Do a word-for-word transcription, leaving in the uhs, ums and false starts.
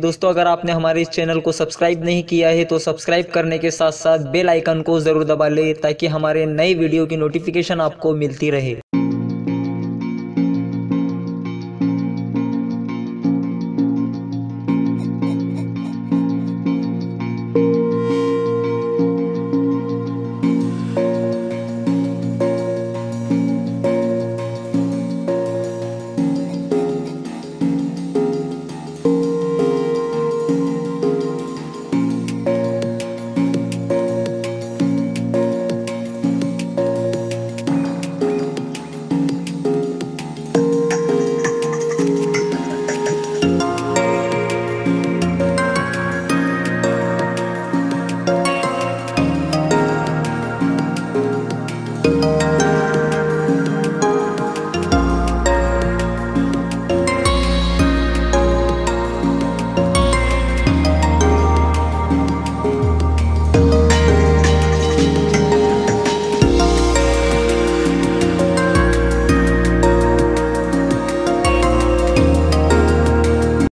दोस्तों अगर आपने हमारे इस चैनल को सब्सक्राइब नहीं किया है तो सब्सक्राइब करने के साथ साथ बेल आइकन को ज़रूर दबा लें ताकि हमारे नए वीडियो की नोटिफिकेशन आपको मिलती रहे।